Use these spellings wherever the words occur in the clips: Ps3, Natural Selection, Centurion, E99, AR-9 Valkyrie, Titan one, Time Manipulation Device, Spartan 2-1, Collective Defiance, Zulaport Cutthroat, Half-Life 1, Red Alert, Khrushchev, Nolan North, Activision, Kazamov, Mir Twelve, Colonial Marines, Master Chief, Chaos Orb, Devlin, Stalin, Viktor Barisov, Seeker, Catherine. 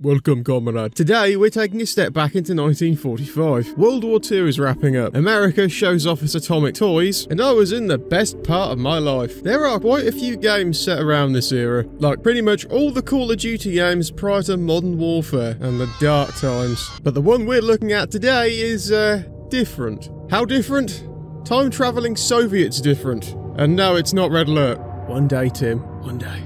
Welcome, comrade. Today, we're taking a step back into 1945. World War II is wrapping up, America shows off its atomic toys, and I was in the best part of my life. There are quite a few games set around this era, like pretty much all the Call of Duty games prior to Modern Warfare and the dark times. But the one we're looking at today is, different. How different? Time-travelling Soviets different. And no, it's not Red Alert. One day, Tim. One day.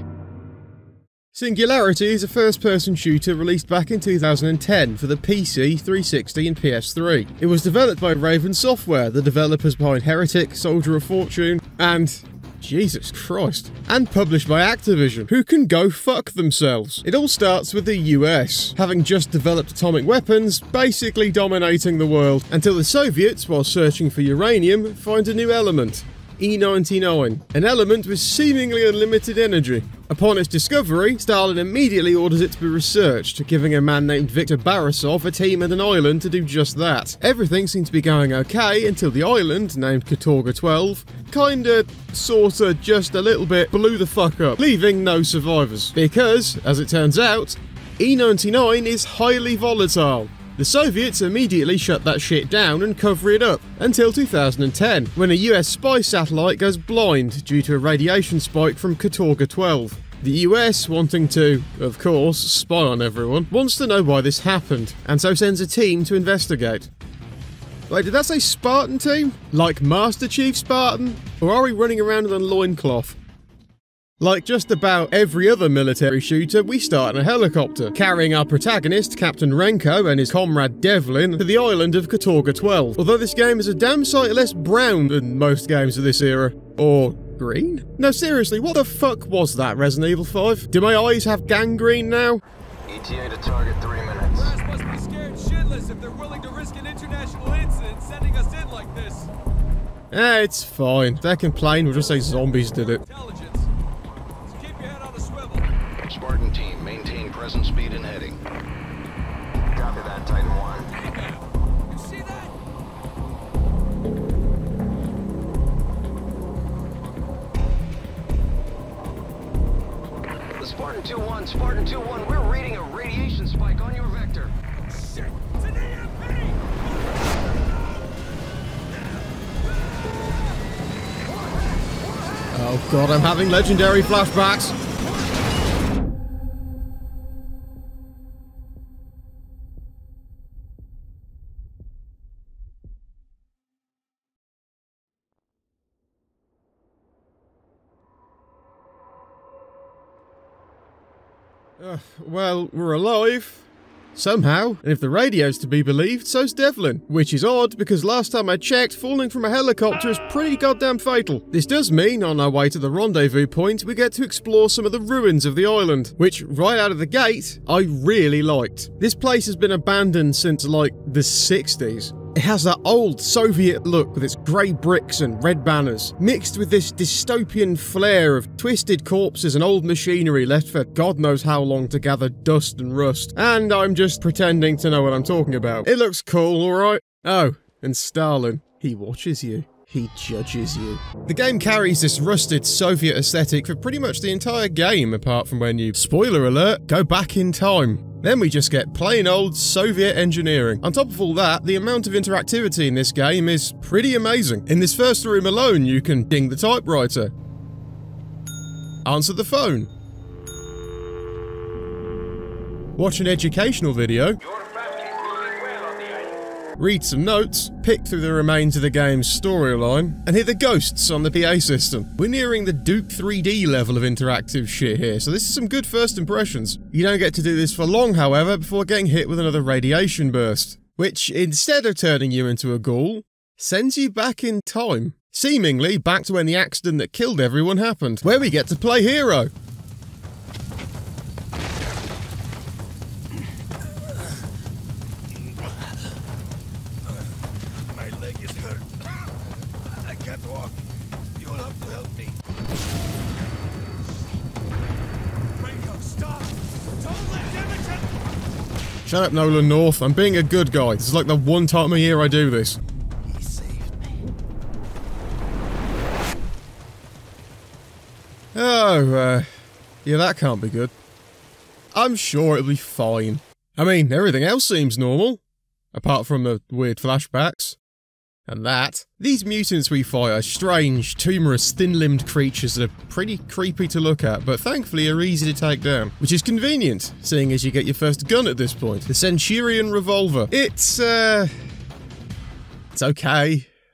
Singularity is a first-person shooter released back in 2010 for the PC, 360 and PS3. It was developed by Raven Software, the developers behind Heretic, Soldier of Fortune and... Jesus Christ. And published by Activision, who can go fuck themselves. It all starts with the US, having just developed atomic weapons, basically dominating the world, until the Soviets, while searching for uranium, find a new element. E99, an element with seemingly unlimited energy. Upon its discovery, Stalin immediately orders it to be researched, giving a man named Viktor Barisov a team and an island to do just that. Everything seemed to be going okay until the island, named Katorga-12, kinda, sorta, just a little bit, blew the fuck up, leaving no survivors. Because, as it turns out, E99 is highly volatile. The Soviets immediately shut that shit down and cover it up, until 2010, when a US spy satellite goes blind due to a radiation spike from Katorga-12. The US, wanting to, of course, spy on everyone, wants to know why this happened, and so sends a team to investigate. Wait, did that say Spartan team? Like Master Chief Spartan? Or are we running around in a loincloth? Like just about every other military shooter, we start in a helicopter, carrying our protagonist, Captain Renko, and his comrade Devlin, to the island of Katorga-12, although this game is a damn sight less brown than most games of this era. Or green? No, seriously, what the fuck was that, Resident Evil 5? Do my eyes have gangrene now? ETA to target 3 minutes. RAS must be scared shitless if they're willing to risk an international incident sending us in like this. Eh, it's fine. If they complain, we'll just say zombies did it. Spartan team, maintain present speed and heading. Copy that, Titan one. You see that? The Spartan 2-1, Spartan 2-1, we're reading a radiation spike on your vector. Shit! It's an EMP! Oh god, I'm having legendary flashbacks. Well, we're alive. Somehow. And if the radio's to be believed, so's Devlin. Which is odd, because last time I checked, falling from a helicopter is pretty goddamn fatal. This does mean, on our way to the rendezvous point, we get to explore some of the ruins of the island, which, right out of the gate, I really liked. This place has been abandoned since, like, the 60s. It has that old Soviet look with its grey bricks and red banners, mixed with this dystopian flare of twisted corpses and old machinery left for God knows how long to gather dust and rust. And I'm just pretending to know what I'm talking about. It looks cool, alright? Oh, and Stalin. He watches you. He judges you. The game carries this rusted Soviet aesthetic for pretty much the entire game, apart from when you, spoiler alert, go back in time. Then we just get plain old Soviet engineering. On top of all that, the amount of interactivity in this game is pretty amazing. In this first room alone, you can ding the typewriter, answer the phone, watch an educational video, read some notes, pick through the remains of the game's storyline, and hear the ghosts on the PA system. We're nearing the Duke 3D level of interactive shit here, so this is some good first impressions. You don't get to do this for long, however, before getting hit with another radiation burst, which, instead of turning you into a ghoul, sends you back in time. Seemingly back to when the accident that killed everyone happened, where we get to play hero. Shut up, Nolan North. I'm being a good guy. This is like the one time a year I do this. He saved me. Oh, yeah, that can't be good. I'm sure it'll be fine. I mean, everything else seems normal, apart from the weird flashbacks. And that. These mutants we fight are strange, tumorous, thin-limbed creatures that are pretty creepy to look at, but thankfully are easy to take down. Which is convenient, seeing as you get your first gun at this point. The Centurion revolver. It's okay,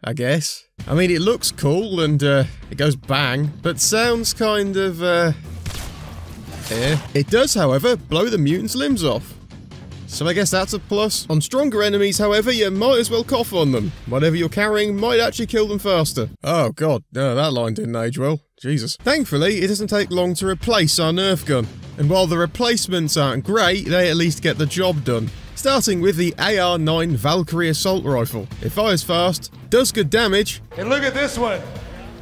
I guess. I mean, it looks cool and it goes bang, but sounds kind of... yeah. It does, however, blow the mutant's limbs off. So I guess that's a plus. On stronger enemies, however, you might as well cough on them. Whatever you're carrying might actually kill them faster. Oh god, no, that line didn't age well. Jesus. Thankfully, it doesn't take long to replace our Nerf gun. And while the replacements aren't great, they at least get the job done. Starting with the AR-9 Valkyrie assault rifle. It fires fast, does good damage. And look at this one.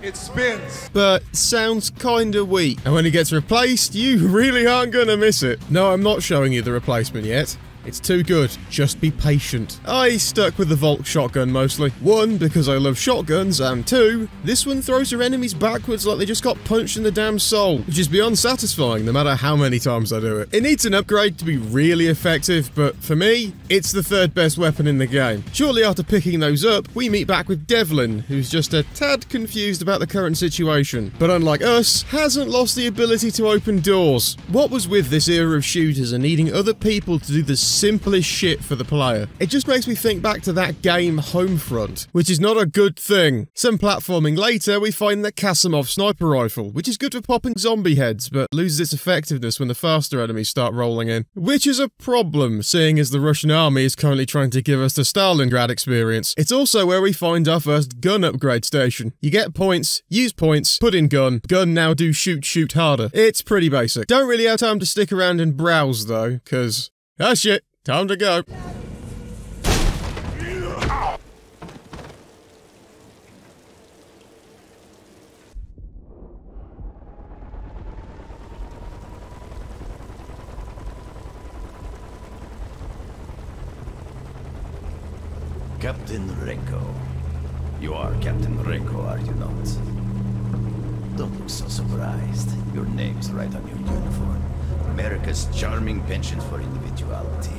It spins. But sounds kinda weak. And when it gets replaced, you really aren't gonna miss it. No, I'm not showing you the replacement yet. It's too good, just be patient. I stuck with the Volk shotgun mostly. One, because I love shotguns, and two, this one throws your enemies backwards like they just got punched in the damn soul, which is beyond satisfying no matter how many times I do it. It needs an upgrade to be really effective, but for me, it's the third best weapon in the game. Shortly after picking those up, we meet back with Devlin, who's just a tad confused about the current situation, but unlike us, hasn't lost the ability to open doors. What was with this era of shooters and needing other people to do the simplest shit for the player? It just makes me think back to that game Homefront, which is not a good thing. Some platforming later, we find the Kazamov sniper rifle, which is good for popping zombie heads, but loses its effectiveness when the faster enemies start rolling in. Which is a problem, seeing as the Russian army is currently trying to give us the Stalingrad experience. It's also where we find our first gun upgrade station. You get points, use points, put in gun, gun now do shoot, shoot harder. It's pretty basic. Don't really have time to stick around and browse though, cause... oh shit, time to go. Captain Renko. You are Captain Renko, are you not? Don't look so surprised. Your name's right on your uniform. America's charming penchant for individuality.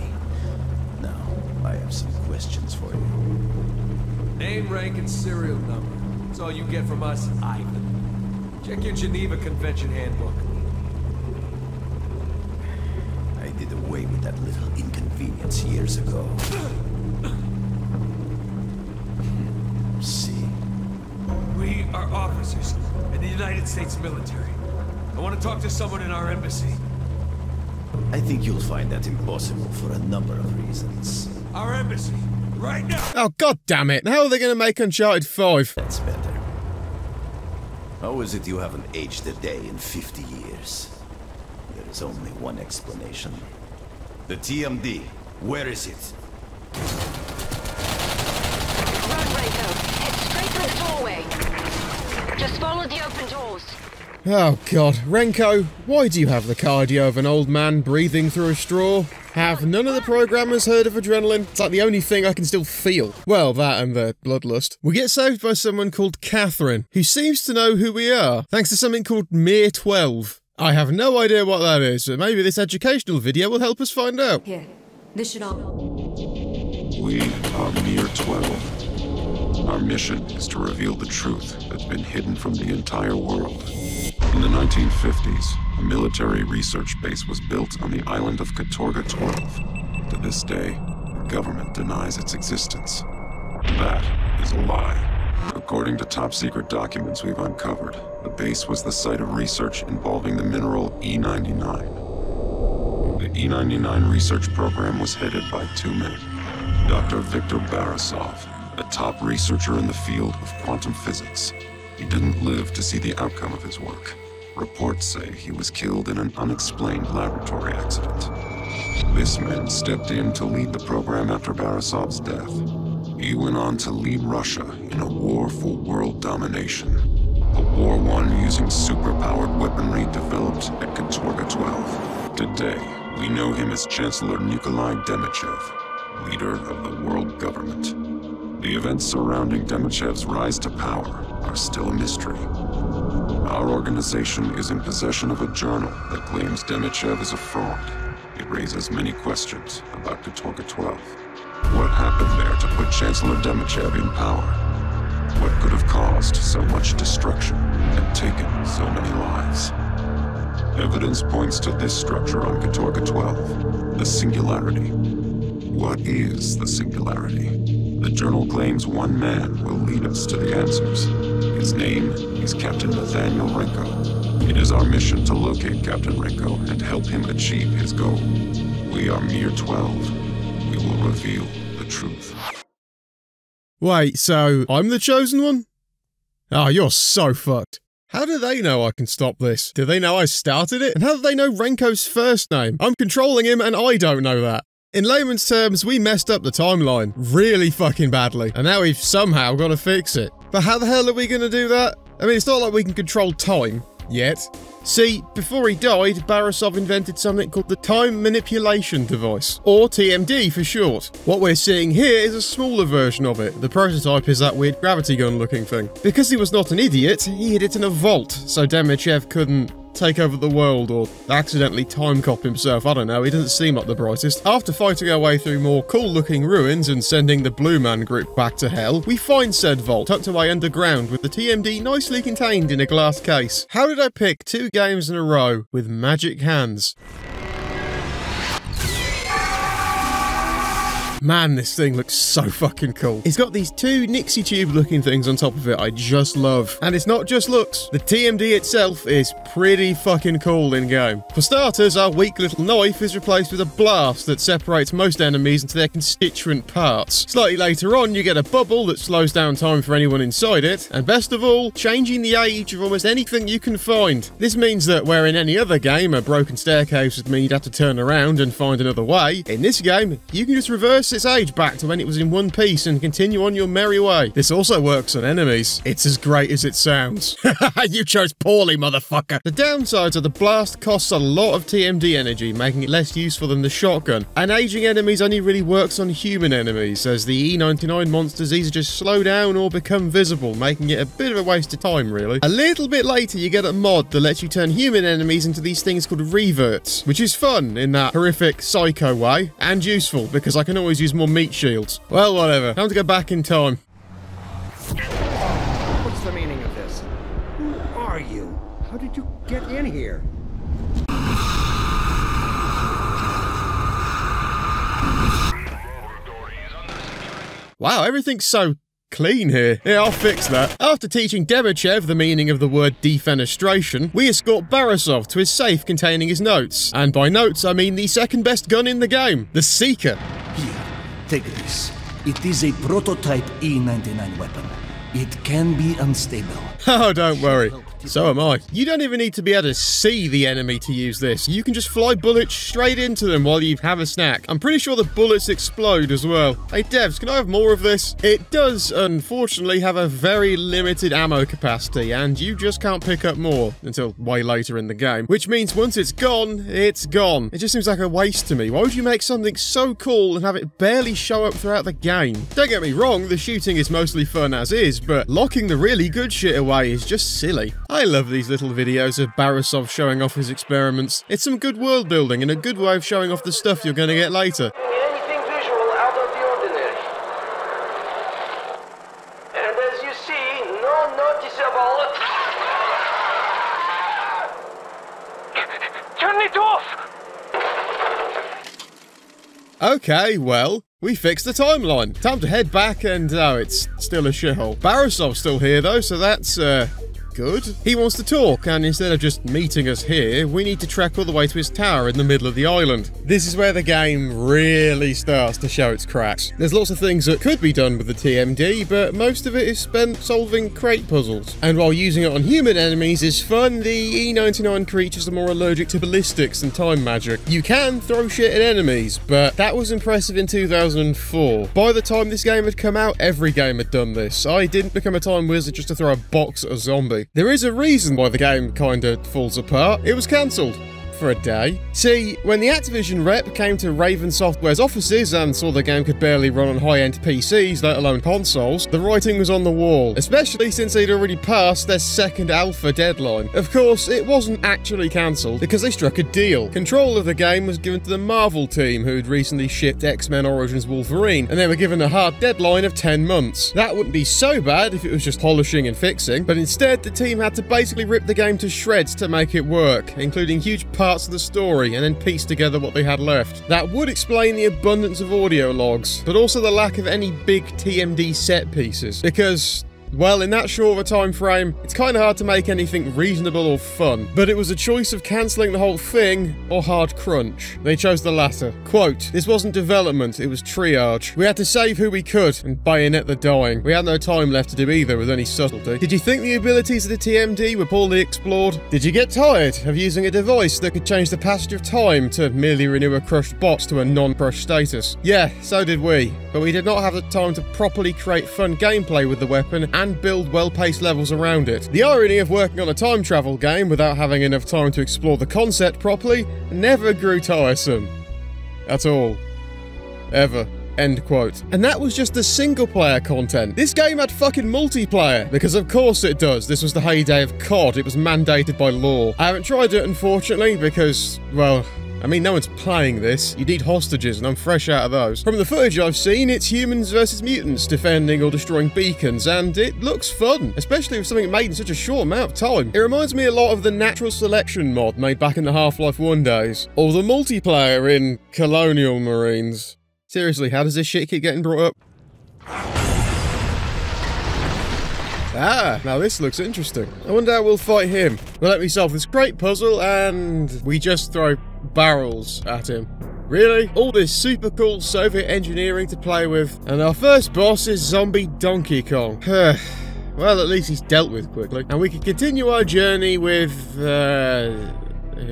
Now, I have some questions for you. Name, rank, and serial number. That's all you get from us, Ivan. Check your Geneva Convention handbook. I did away with that little inconvenience years ago. See? We are officers in the United States military. I want to talk to someone in our embassy. I think you'll find that impossible for a number of reasons. Our embassy, right now! Oh, god damn it! How are they going to make Uncharted 5? That's better. How is it you haven't aged a day in 50 years? There is only one explanation. The TMD. Where is it? Run, Rayco. Head straight for the doorway. Just follow the open doors. Oh god, Renko, why do you have the cardio of an old man breathing through a straw? Have none of the programmers heard of adrenaline? It's like the only thing I can still feel. Well, that and the bloodlust. We get saved by someone called Catherine, who seems to know who we are, thanks to something called Mir 12. I have no idea what that is, but maybe this educational video will help us find out. Here, this should all... We are Mir 12. Our mission is to reveal the truth that's been hidden from the entire world. In the 1950s, a military research base was built on the island of Katorga-12. To this day, the government denies its existence. That is a lie. According to top-secret documents we've uncovered, the base was the site of research involving the mineral E99. The E99 research program was headed by two men, Dr. Viktor Barisov, a top researcher in the field of quantum physics. He didn't live to see the outcome of his work. Reports say he was killed in an unexplained laboratory accident. This man stepped in to lead the program after Barisov's death. He went on to lead Russia in a war for world domination. A war won using superpowered weaponry developed at Katorga-12. Today, we know him as Chancellor Nikolai Demichev, leader of the world government. The events surrounding Demichev's rise to power are still a mystery. Our organization is in possession of a journal that claims Demichev is a fraud, It raises many questions about Katorga-12. What happened there to put Chancellor Demichev in power? What could have caused so much destruction and taken so many lives? Evidence points to this structure on Katorga-12, the Singularity. What is the Singularity? The journal claims one man will lead us to the answers. His name is Captain Nathaniel Renko. It is our mission to locate Captain Renko and help him achieve his goal. We are Mir 12. We will reveal the truth. Wait, so I'm the chosen one? Oh, you're so fucked. How do they know I can stop this? Do they know I started it? And how do they know Renko's first name? I'm controlling him and I don't know that. In layman's terms, we messed up the timeline really fucking badly. And now we've somehow got to fix it. But how the hell are we going to do that? I mean, it's not like we can control time. Yet. See, before he died, Barisov invented something called the Time Manipulation Device, or TMD for short. What we're seeing here is a smaller version of it. The prototype is that weird gravity gun looking thing. Because he was not an idiot, he hid it in a vault, so Demichev couldn't take over the world or accidentally time cop himself. I don't know, he doesn't seem like the brightest. After fighting our way through more cool looking ruins and sending the Blue Man group back to hell, we find said vault tucked away underground with the TMD nicely contained in a glass case. How did I pick two games in a row with magic hands? Man, this thing looks so fucking cool. It's got these two Nixie Tube looking things on top of it I just love. And it's not just looks. The TMD itself is pretty fucking cool in-game. For starters, our weak little knife is replaced with a blast that separates most enemies into their constituent parts. Slightly later on, you get a bubble that slows down time for anyone inside it. And best of all, changing the age of almost anything you can find. This means that where in any other game a broken staircase would mean you'd have to turn around and find another way, in this game, you can just reverse its age back to when it was in one piece and continue on your merry way. This also works on enemies. It's as great as it sounds. You chose poorly, motherfucker. The downsides of the blast costs a lot of TMD energy, making it less useful than the shotgun. And aging enemies only really works on human enemies, as the E99 monsters either just slow down or become visible, making it a bit of a waste of time, really. A little bit later, you get a mod that lets you turn human enemies into these things called reverts, which is fun in that horrific psycho way, and useful, because I can always use more meat shields. Well, whatever. Time to go back in time. What's the meaning of this? Who are you? How did you get in here? Wow, everything's so clean here. Yeah, I'll fix that. After teaching Demichev the meaning of the word defenestration, we escort Barisov to his safe containing his notes. And by notes, I mean the second best gun in the game, the Seeker. Take this. It is a prototype E99 weapon. It can be unstable. Oh, don't worry. So am I. You don't even need to be able to see the enemy to use this. You can just fly bullets straight into them while you have a snack. I'm pretty sure the bullets explode as well. Hey devs, can I have more of this? It does, unfortunately, have a very limited ammo capacity, and you just can't pick up more until way later in the game. Which means once it's gone, it's gone. It just seems like a waste to me. Why would you make something so cool and have it barely show up throughout the game? Don't get me wrong, the shooting is mostly fun as is, but locking the really good shit away is just silly. I love these little videos of Barisov showing off his experiments. It's some good world building and a good way of showing off the stuff you're going to get later. Anything visual out of the ordinary. And as you see, no noticeable... Turn it off! Okay, well... we fixed the timeline. Time to head back and... oh, it's still a shithole. Barisov's still here though, so that's... good. He wants to talk, and instead of just meeting us here, we need to trek all the way to his tower in the middle of the island. This is where the game really starts to show its cracks. There's lots of things that could be done with the TMD, but most of it is spent solving crate puzzles. And while using it on human enemies is fun, the E99 creatures are more allergic to ballistics and time magic. You can throw shit at enemies, but that was impressive in 2004. By the time this game had come out, every game had done this. I didn't become a time wizard just to throw a box at a zombie. There is a reason why the game kinda falls apart. It was cancelled. for a day. See, when the Activision rep came to Raven Software's offices and saw the game could barely run on high-end PCs, let alone consoles, the writing was on the wall, especially since they'd already passed their second alpha deadline. Of course, it wasn't actually cancelled because they struck a deal. Control of the game was given to the Marvel team, who'd recently shipped X-Men Origins Wolverine, and they were given a hard deadline of 10 months. That wouldn't be so bad if it was just polishing and fixing, but instead the team had to basically rip the game to shreds to make it work, including huge parts of the story, and then piece together what they had left. That would explain the abundance of audio logs, but also the lack of any big TMD set pieces, because, well, in that short of a time frame, it's kind of hard to make anything reasonable or fun. But it was a choice of cancelling the whole thing or hard crunch. They chose the latter. Quote, "This wasn't development, it was triage. We had to save who we could and bayonet the dying. We had no time left to do either with any subtlety. Did you think the abilities of the TMD were poorly explored? Did you get tired of using a device that could change the passage of time to merely renew a crushed box to a non-crushed status? Yeah, so did we. But we did not have the time to properly create fun gameplay with the weapon and build well-paced levels around it." The irony of working on a time travel game without having enough time to explore the concept properly never grew tiresome. At all. Ever. End quote. And that was just the single-player content. This game had fucking multiplayer, because of course it does. This was the heyday of COD, it was mandated by law. I haven't tried it, unfortunately, because, well, I mean, no one's playing this. You need hostages, and I'm fresh out of those. From the footage I've seen, it's humans versus mutants defending or destroying beacons, and it looks fun, especially with something made in such a short amount of time. It reminds me a lot of the Natural Selection mod made back in the Half-Life 1 days, or the multiplayer in Colonial Marines. Seriously, how does this shit keep getting brought up? Ah, now this looks interesting. I wonder how we'll fight him. Well, let me solve this great puzzle, and we just throw barrels at him. Really? All this super cool Soviet engineering to play with, and our first boss is Zombie Donkey Kong. Well, at least he's dealt with quickly. And we can continue our journey with,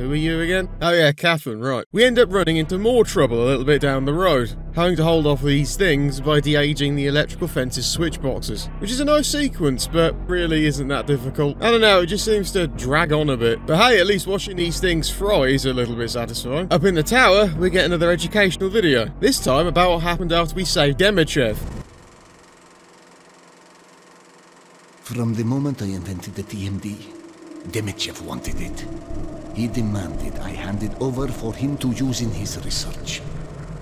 who are you again? Oh yeah, Catherine, right. We end up running into more trouble a little bit down the road, having to hold off these things by de-aging the electrical fence's switch boxes, which is a nice sequence, but really isn't that difficult. I don't know, it just seems to drag on a bit. But hey, at least watching these things fry is a little bit satisfying. Up in the tower, we get another educational video, this time about what happened after we saved Demichev. From the moment I invented the TMD, Demichev wanted it. He demanded I hand it over for him to use in his research.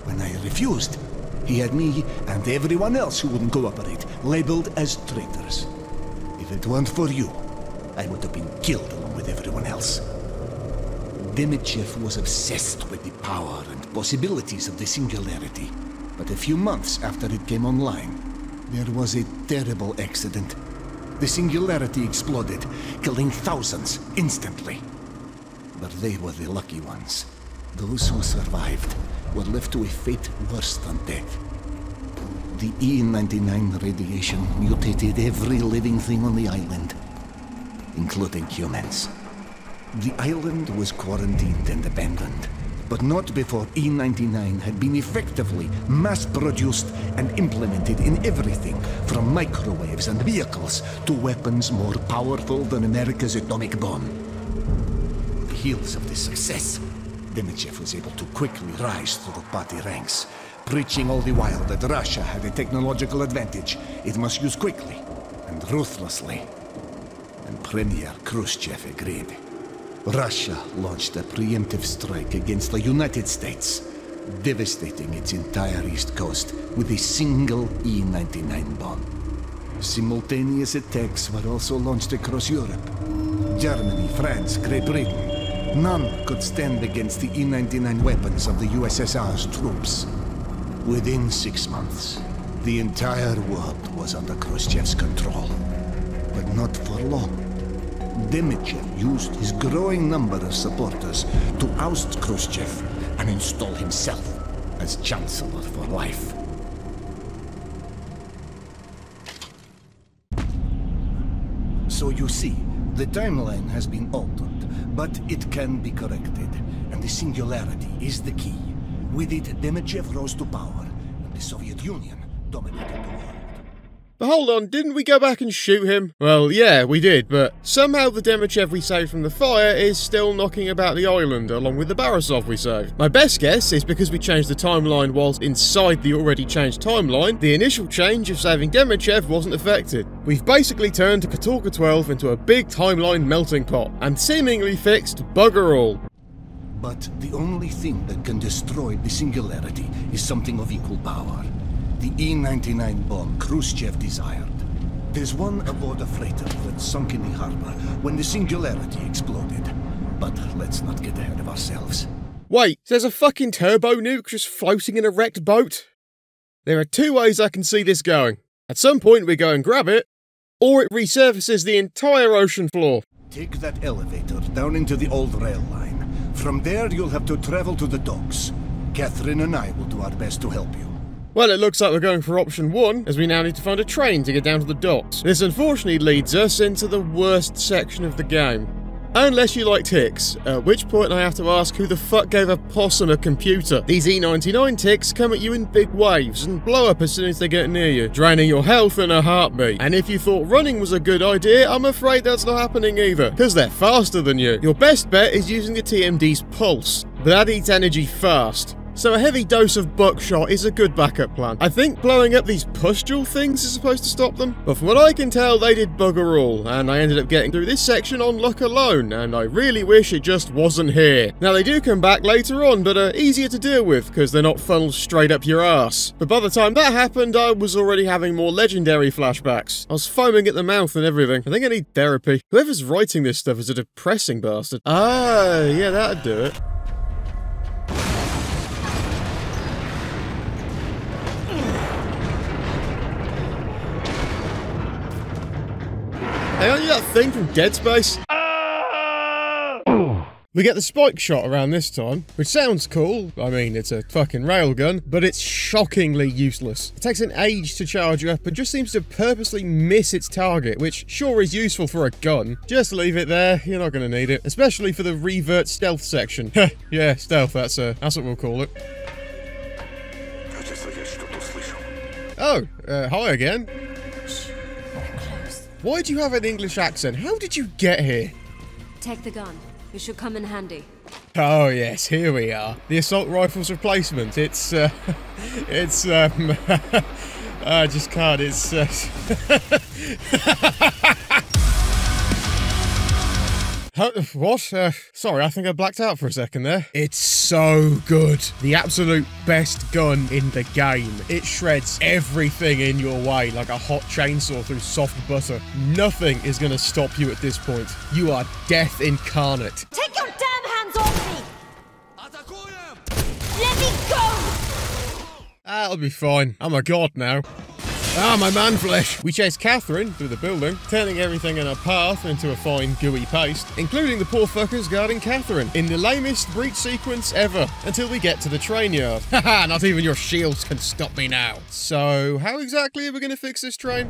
When I refused, he had me and everyone else who wouldn't cooperate labeled as traitors. If it weren't for you, I would have been killed along with everyone else. Demichev was obsessed with the power and possibilities of the Singularity, but a few months after it came online, there was a terrible accident. The Singularity exploded, killing thousands instantly. But they were the lucky ones. Those who survived were left to a fate worse than death. The E99 radiation mutated every living thing on the island, including humans. The island was quarantined and abandoned, but not before E99 had been effectively mass-produced and implemented in everything from microwaves and vehicles to weapons more powerful than America's atomic bomb. On the heels of this success, Demichev was able to quickly rise through the party ranks, preaching all the while that Russia had a technological advantage it must use quickly and ruthlessly. And Premier Khrushchev agreed. Russia launched a preemptive strike against the United States, devastating its entire east coast with a single E-99 bomb. Simultaneous attacks were also launched across Europe. Germany, France, Great Britain, none could stand against the E-99 weapons of the USSR's troops. Within 6 months, the entire world was under Khrushchev's control, but not for long. Demichev used his growing number of supporters to oust Khrushchev and install himself as Chancellor for life. So you see, the timeline has been altered, but it can be corrected, and the Singularity is the key. With it, Demichev rose to power, and the Soviet Union dominated the world. But hold on, didn't we go back and shoot him? Well, yeah, we did, but somehow the Demichev we saved from the fire is still knocking about the island, along with the Barisov we saved. My best guess is because we changed the timeline whilst inside the already changed timeline, the initial change of saving Demichev wasn't affected. We've basically turned Katorga-12 into a big timeline melting pot, and seemingly fixed bugger all. But the only thing that can destroy the Singularity is something of equal power. The E99 bomb Khrushchev desired. There's one aboard a freighter that sunk in the harbor when the Singularity exploded. But let's not get ahead of ourselves. Wait, there's a fucking turbo nuke just floating in a wrecked boat? There are two ways I can see this going. At some point we go and grab it, or it resurfaces the entire ocean floor. Take that elevator down into the old rail line. From there, you'll have to travel to the docks. Catherine and I will do our best to help you. Well, it looks like we're going for option one, as we now need to find a train to get down to the docks. This unfortunately leads us into the worst section of the game. Unless you like ticks, at which point I have to ask who the fuck gave a possum a computer. These E99 ticks come at you in big waves and blow up as soon as they get near you, draining your health in a heartbeat. And if you thought running was a good idea, I'm afraid that's not happening either, because they're faster than you. Your best bet is using the TMD's pulse, but that eats energy fast. So a heavy dose of buckshot is a good backup plan. I think blowing up these pustule things is supposed to stop them, but from what I can tell they did bugger all, and I ended up getting through this section on luck alone, and I really wish it just wasn't here. Now they do come back later on, but are easier to deal with, because they're not funneled straight up your ass. But by the time that happened, I was already having more legendary flashbacks. I was foaming at the mouth and everything. I think I need therapy. Whoever's writing this stuff is a depressing bastard. Ah, yeah, that'd do it. Hey, aren't you that thing from Dead Space? We get the spike shot around this time, which sounds cool. I mean, it's a fucking railgun, but it's shockingly useless. It takes an age to charge up and just seems to purposely miss its target, which sure is useful for a gun. Just leave it there, you're not gonna need it. Especially for the revert stealth section. Yeah, stealth, that's what we'll call it. Oh, hi again. Why do you have an English accent? How did you get here? Take the gun. It should come in handy. Oh yes, here we are. The assault rifle's replacement. It's, I just can't, What? Sorry, I think I blacked out for a second there. It's so good. The absolute best gun in the game. It shreds everything in your way like a hot chainsaw through soft butter. Nothing is going to stop you at this point. You are death incarnate. Take your damn hands off me! Let me go! That'll be fine. I'm a god now. Ah, my man flesh! We chase Catherine through the building, turning everything in her path into a fine gooey paste, including the poor fuckers guarding Catherine, in the lamest breach sequence ever, until we get to the train yard. Haha, not even your shields can stop me now! So, how exactly are we gonna fix this train?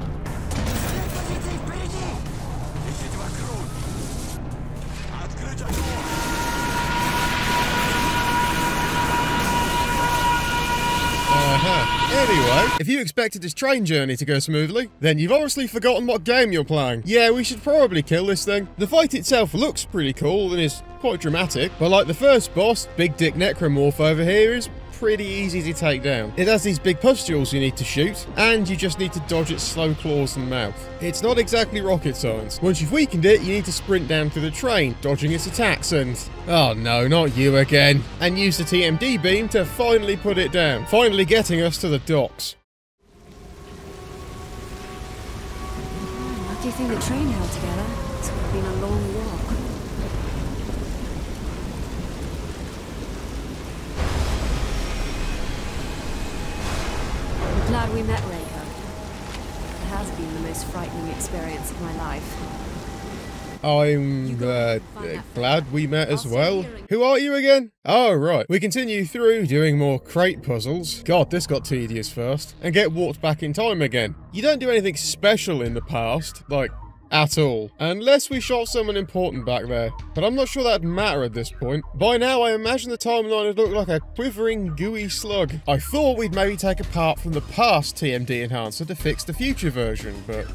Anyway, if you expected this train journey to go smoothly, then you've obviously forgotten what game you're playing. Yeah, we should probably kill this thing. The fight itself looks pretty cool and is quite dramatic, but like the first boss, Big Dick Necromorph over here, is pretty easy to take down. It has these big pustules you need to shoot, and you just need to dodge its slow claws and mouth. It's not exactly rocket science. Once you've weakened it, you need to sprint down through the train, dodging its attacks and... oh no, not you again. And use the TMD beam to finally put it down, finally getting us to the docks. What do you think the train held together? It's been a long walk. Glad we met, Renko. It has been the most frightening experience of my life. I'm glad we met as well. Who are you again? Oh, right. We continue through doing more crate puzzles. God, this got tedious first. And get walked back in time again. You don't do anything special in the past, like at all. Unless we shot someone important back there. But I'm not sure that'd matter at this point. By now, I imagine the timeline would look like a quivering, gooey slug. I thought we'd maybe take a part from the past TMD enhancer to fix the future version, but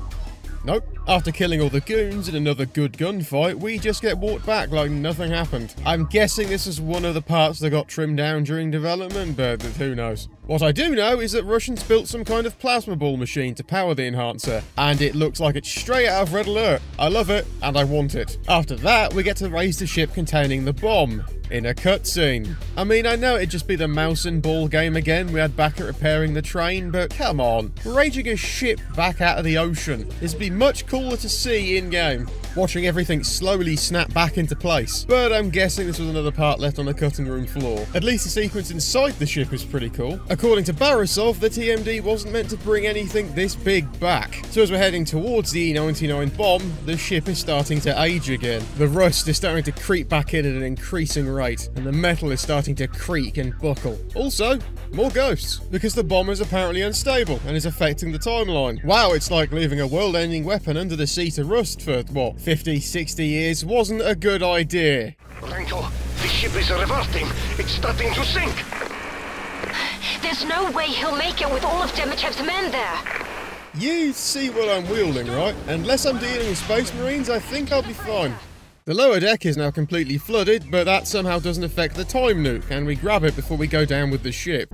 nope. After killing all the goons in another good gunfight, we just get walked back like nothing happened. I'm guessing this is one of the parts that got trimmed down during development, but who knows. What I do know is that Russians built some kind of plasma ball machine to power the enhancer, and it looks like it's straight out of Red Alert. I love it, and I want it. After that, we get to raise the ship containing the bomb. In a cutscene. I mean, I know it'd just be the mouse and ball game again we had back at repairing the train, but come on. Raging a ship back out of the ocean. This'd be much cooler to see in-game. Watching everything slowly snap back into place. But I'm guessing this was another part left on the cutting room floor. At least the sequence inside the ship is pretty cool. According to Barisov, the TMD wasn't meant to bring anything this big back. So as we're heading towards the E99 bomb, the ship is starting to age again. The rust is starting to creep back in at an increasing rate. And the metal is starting to creak and buckle. Also, more ghosts, because the bomb is apparently unstable and is affecting the timeline. Wow, it's like leaving a world-ending weapon under the sea to rust for, what, 50, 60 years? Wasn't a good idea. Renko, the ship is reverting. It's starting to sink. There's no way he'll make it with all of Demichev's men there. You see what I'm wielding, right? Unless I'm dealing with Space Marines, I think I'll be fine. The lower deck is now completely flooded, but that somehow doesn't affect the time nuke, and we grab it before we go down with the ship.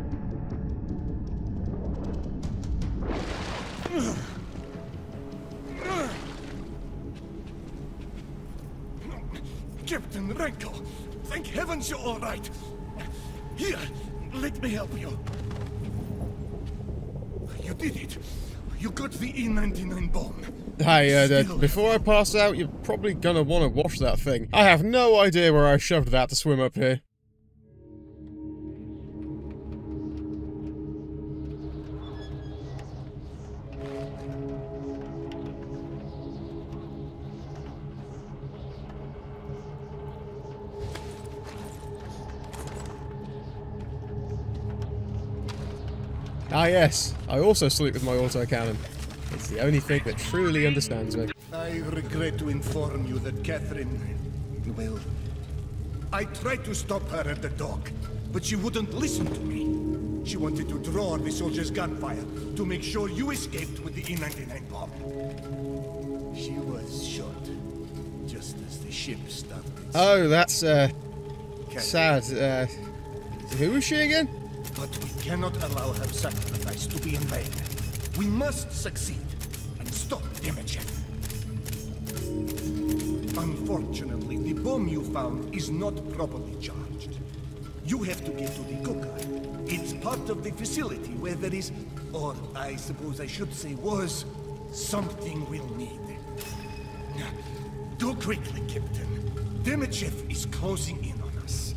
Captain Renko, thank heavens you're all right. Here, let me help you. You did it. You got the E99 bomb. Hey, before I pass out, you're probably gonna want to wash that thing. I have no idea where I shoved that to swim up here. Ah yes, I also sleep with my autocannon. It's the only thing that truly understands me. I regret to inform you that Catherine, well, I tried to stop her at the dock, but she wouldn't listen to me. She wanted to draw the soldiers' gunfire to make sure you escaped with the E99 bomb. She was shot just as the ship started. Oh, that's sad. Who was she again? But we cannot allow her sacrifice to be in vain. We must succeed and stop Demichev. Unfortunately, the bomb you found is not properly charged. You have to get to the cooker. It's part of the facility where there is, or I suppose I should say was, something we'll need. Now, go quickly, Captain. Demichev is closing in on us.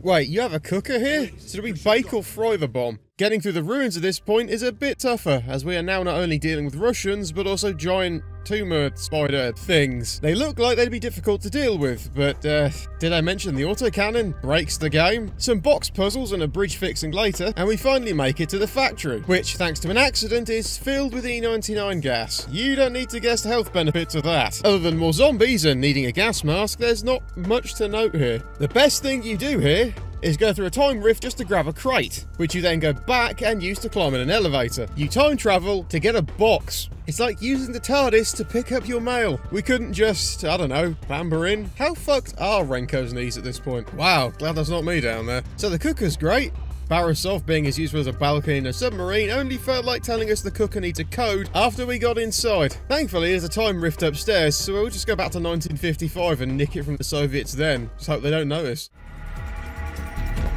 Wait, you have a cooker here? So do we bake or fry the bomb? Getting through the ruins at this point is a bit tougher, as we are now not only dealing with Russians, but also giant tumor spider things. They look like they'd be difficult to deal with, but did I mention the autocannon breaks the game? Some box puzzles and a bridge fixing later, and we finally make it to the factory, which, thanks to an accident, is filled with E99 gas. You don't need to guess the health benefits of that. Other than more zombies and needing a gas mask, there's not much to note here. The best thing you do here is go through a time rift just to grab a crate, which you then go back and use to climb in an elevator. You time travel to get a box. It's like using the TARDIS to pick up your mail. We couldn't just, I don't know, clamber in. How fucked are Renko's knees at this point? Wow, glad that's not me down there. So the cooker's great. Barisov being as useful as a balcony in a submarine only felt like telling us the cooker needs a code after we got inside. Thankfully, there's a time rift upstairs, so we'll just go back to 1955 and nick it from the Soviets then. Just hope they don't notice.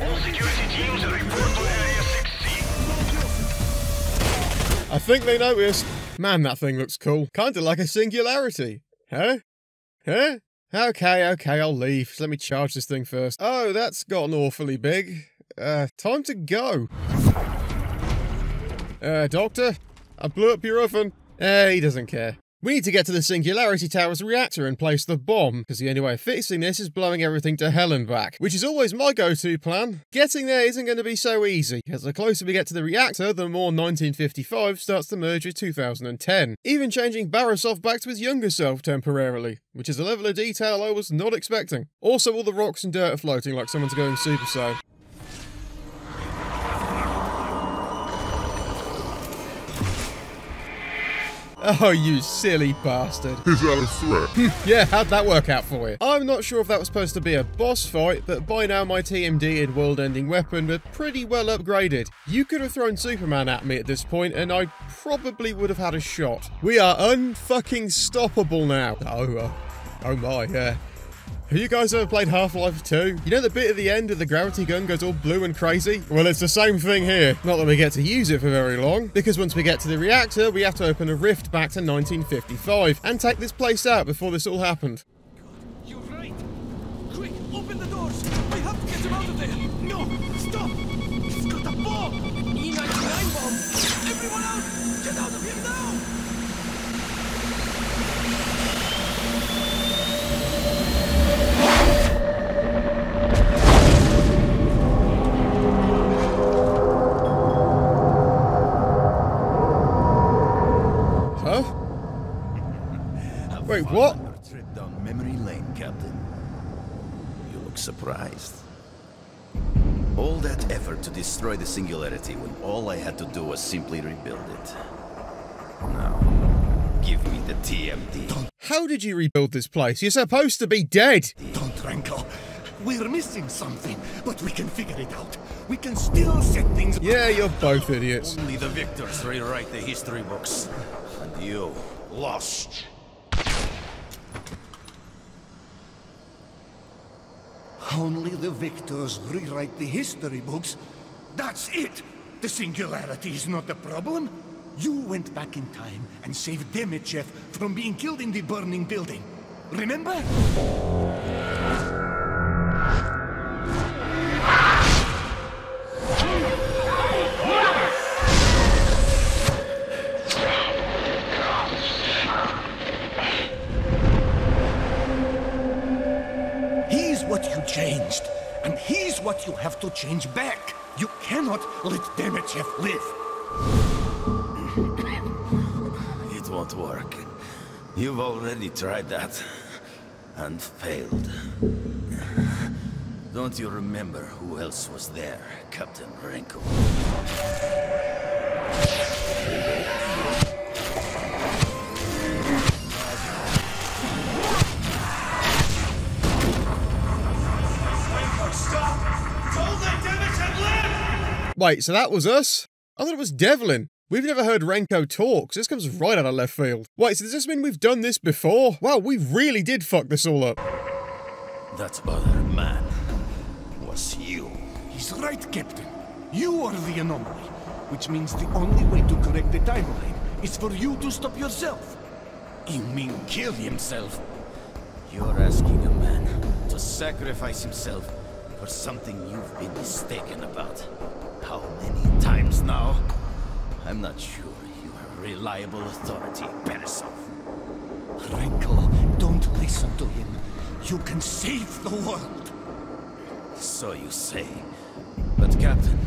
All security teams report to Area 6C. I think they noticed. Man, that thing looks cool. Kinda like a Singularity. Huh? Huh? Okay, I'll leave. Just let me charge this thing first. Oh, that's gotten awfully big. Time to go. Doctor? I blew up your oven. He doesn't care. We need to get to the Singularity Tower's reactor and place the bomb, because the only way of fixing this is blowing everything to hell and back, which is always my go-to plan. Getting there isn't going to be so easy, because the closer we get to the reactor, the more 1955 starts to merge with 2010, even changing Barisov back to his younger self temporarily, which is a level of detail I was not expecting. Also, all the rocks and dirt are floating like someone's going Super Saiyan. Oh, you silly bastard. Is that a threat? Yeah, how'd that work out for you? I'm not sure if that was supposed to be a boss fight, but by now my TMD and world-ending weapon were pretty well upgraded. You could have thrown Superman at me at this point, and I probably would have had a shot. We are un-fucking-stoppable now. Oh my, yeah. Have you guys ever played Half-Life 2? You know the bit at the end of the gravity gun goes all blue and crazy? Well, it's the same thing here. Not that we get to use it for very long, because once we get to the reactor, we have to open a rift back to 1955 and take this place out before this all happened. God, you're right. Quick, open the doors. I have to get him out of there. No, stop. He's got a bomb. E99 bomb. Everyone out. Get out of here now. Wait, what? Trip down memory lane, Captain. You look surprised. All that effort to destroy the Singularity when all I had to do was simply rebuild it. Now, give me the TMD. How did you rebuild this place? You're supposed to be dead! Don't, Renko. We're missing something, but we can figure it out. We can still set things... Yeah, you're both idiots. Only the victors rewrite the history books. And you lost. Only the victors rewrite the history books. That's it! The Singularity is not the problem. You went back in time and saved Demichev from being killed in the burning building. Remember? Changed, and he's what you have to change back. You cannot let Demichev live. It won't work. You've already tried that and failed. Don't you remember who else was there, Captain Renko? Wait, so that was us? I thought it was Devlin. We've never heard Renko talk, so this comes right out of left field. Wait, so does this mean we've done this before? Wow, we really did fuck this all up. That other man was you. He's right, Captain. You are the anomaly, which means the only way to correct the timeline is for you to stop yourself. You mean kill himself? You're asking a man to sacrifice himself for something you've been mistaken about. How many times now? I'm not sure you have reliable authority, Barisov. Renko, don't listen to him. You can save the world. So you say. But Captain,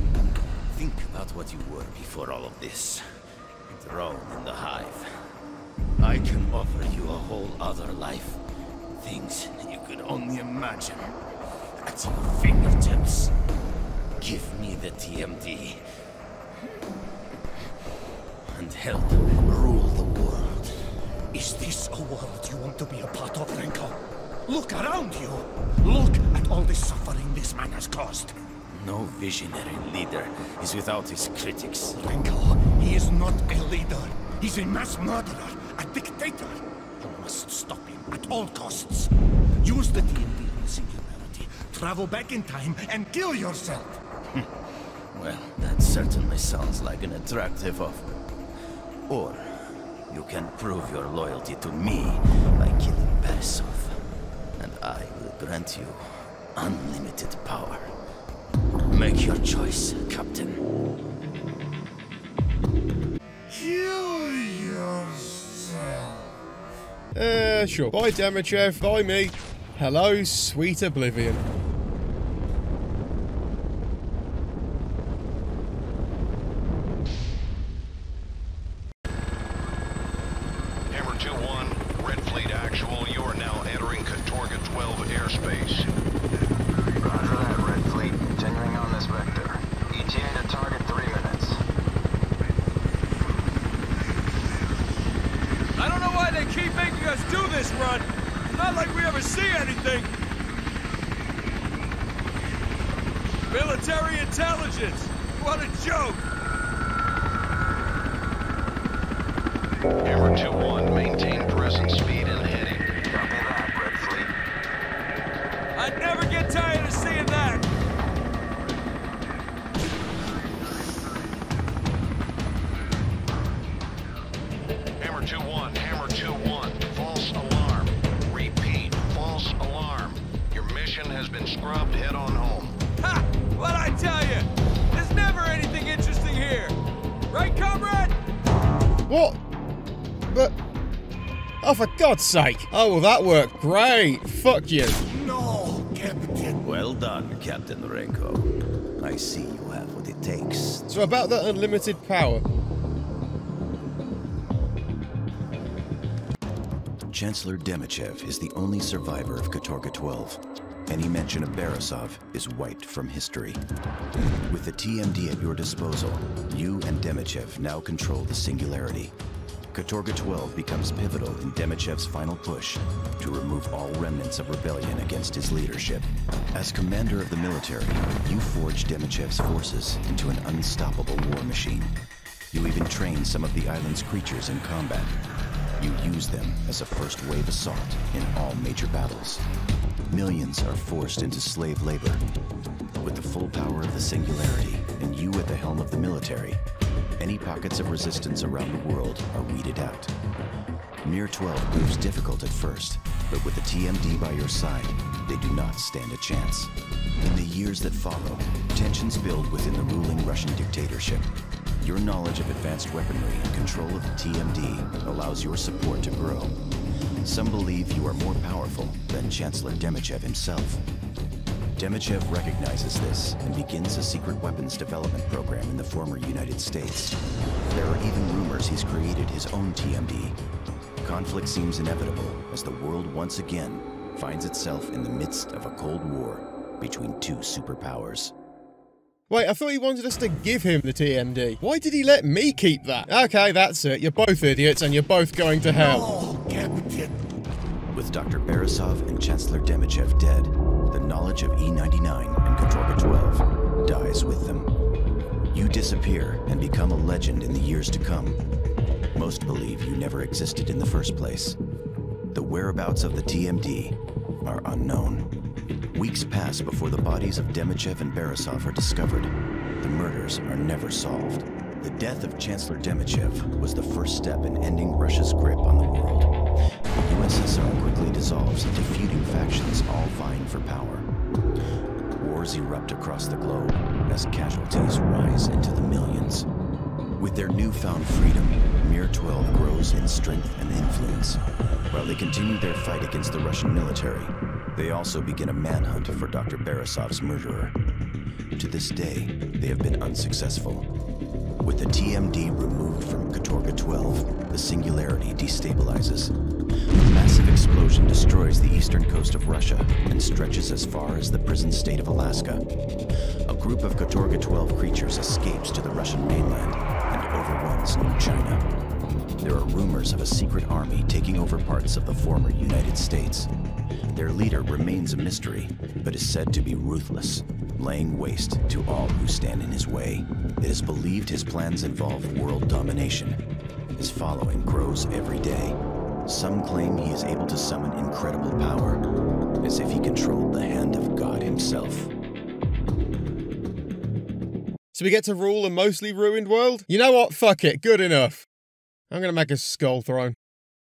think about what you were before all of this. Thrown in the hive. I can offer you a whole other life. Things you could only imagine. At your fingertips. Give me the TMD, and help rule the world. Is this a world you want to be a part of, Renko? Look around you! Look at all the suffering this man has caused! No visionary leader is without his critics. Renko, he is not a leader. He's a mass murderer, a dictator. You must stop him at all costs. Use the TMD in Singularity, travel back in time, and kill yourself! Well, that certainly sounds like an attractive offer. Or, you can prove your loyalty to me by killing Barisov, and I will grant you unlimited power. Make your choice, Captain. Kill yourself. Sure. Bye, Demichev. Bye, me. Hello, sweet oblivion. Hammer 2-1, Red Fleet Actual, you are now entering Katorga-12 airspace. Roger that, Red Fleet. Continuing on this vector. ETA to target 3 minutes. I don't know why they keep making us do this run. Not like we ever see anything! Military intelligence! What a joke! Hammer 2-1, maintain present speed and heading. Copy that, Red Fleet. I'd never get tired of seeing that! Hammer 2-1, Hammer 2-1, false alarm. Repeat, false alarm. Your mission has been scrubbed head on home. Ha! What'd I tell you? There's never anything interesting here! Right, comrade? What? But... oh, for God's sake! Oh, well that worked great! Fuck you! No, Captain! Well done, Captain Renko. I see you have what it takes. So about that unlimited power... Chancellor Demichev is the only survivor of Katorga-12. Any mention of Barisov is wiped from history. With the TMD at your disposal, you and Demichev now control the Singularity. Katorga-12 becomes pivotal in Demichev's final push to remove all remnants of rebellion against his leadership. As commander of the military, you forge Demichev's forces into an unstoppable war machine. You even train some of the island's creatures in combat. You use them as a first-wave assault in all major battles. Millions are forced into slave labor. With the full power of the Singularity and you at the helm of the military, any pockets of resistance around the world are weeded out. Mir 12 proves difficult at first, but with the TMD by your side, they do not stand a chance. In the years that follow, tensions build within the ruling Russian dictatorship. Your knowledge of advanced weaponry and control of the TMD allows your support to grow. Some believe you are more powerful than Chancellor Demichev himself. Demichev recognizes this and begins a secret weapons development program in the former United States. There are even rumors he's created his own TMD. Conflict seems inevitable as the world once again finds itself in the midst of a Cold War between two superpowers. Wait, I thought he wanted us to give him the TMD. Why did he let me keep that? Okay, that's it. You're both idiots and you're both going to hell. No, Captain. With Dr. Barisov and Chancellor Demichev dead, the knowledge of E99 and Katorga-12 dies with them. You disappear and become a legend in the years to come. Most believe you never existed in the first place. The whereabouts of the TMD are unknown. Weeks pass before the bodies of Demichev and Barisov are discovered. The murders are never solved. The death of Chancellor Demichev was the first step in ending Russia's grip on the world. The USSR quickly dissolves into feuding factions all vying for power. Wars erupt across the globe as casualties rise into the millions. With their newfound freedom, Mir 12 grows in strength and influence. While they continue their fight against the Russian military, they also begin a manhunt for Dr. Barisov's murderer. To this day, they have been unsuccessful. With the TMD removed from Katorga-12, the Singularity destabilizes. A massive explosion destroys the eastern coast of Russia and stretches as far as the prison state of Alaska. A group of Katorga-12 creatures escapes to the Russian mainland and overruns New China. There are rumors of a secret army taking over parts of the former United States. Their leader remains a mystery, but is said to be ruthless, laying waste to all who stand in his way. It is believed his plans involve world domination. His following grows every day. Some claim he is able to summon incredible power, as if he controlled the hand of God himself. So we get to rule a mostly ruined world? You know what? Fuck it. Good enough. I'm gonna make a skull throne.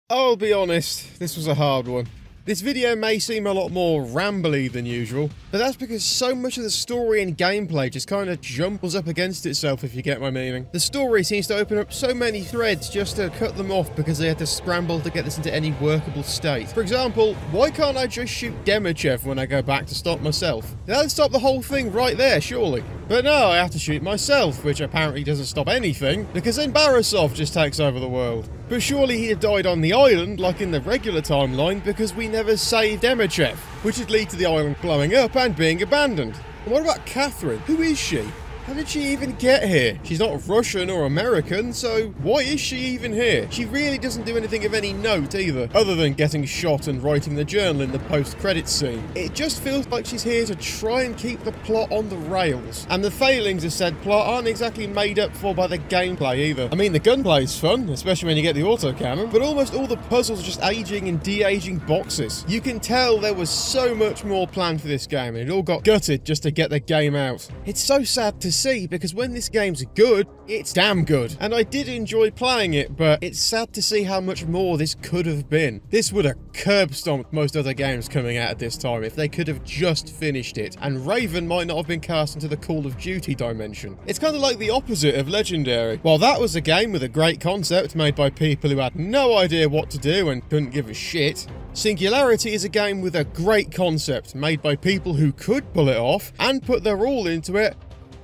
I'll be honest, this was a hard one. This video may seem a lot more rambly than usual, but that's because so much of the story and gameplay just kind of jumbles up against itself, if you get my meaning. The story seems to open up so many threads just to cut them off because they had to scramble to get this into any workable state. For example, why can't I just shoot Demichev when I go back to stop myself? That'd stop the whole thing right there, surely. But no, I have to shoot myself, which apparently doesn't stop anything, because then Barisov just takes over the world. But surely he'd have died on the island, like in the regular timeline, because we never saved Demichev, which would lead to the island blowing up and being abandoned. And what about Catherine? Who is she? How did she even get here? She's not Russian or American, so why is she even here? She really doesn't do anything of any note either, other than getting shot and writing the journal in the post-credits scene. It just feels like she's here to try and keep the plot on the rails, and the failings of said plot aren't exactly made up for by the gameplay either. I mean, the gunplay's fun, especially when you get the autocannon, but almost all the puzzles are just aging and de-aging boxes. You can tell there was so much more planned for this game, and it all got gutted just to get the game out. It's so sad to see, because when this game's good, it's damn good, and I did enjoy playing it, but it's sad to see how much more this could have been. This would have curb stomped most other games coming out at this time if they could have just finished it, and Raven might not have been cast into the Call of Duty dimension. It's kind of like the opposite of Legendary. While that was a game with a great concept made by people who had no idea what to do and couldn't give a shit, Singularity is a game with a great concept made by people who could pull it off and put their all into it,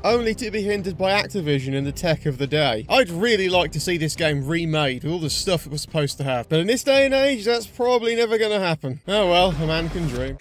only to be hindered by Activision and the tech of the day. I'd really like to see this game remade with all the stuff it was supposed to have, but in this day and age, that's probably never gonna happen. Oh well, a man can dream.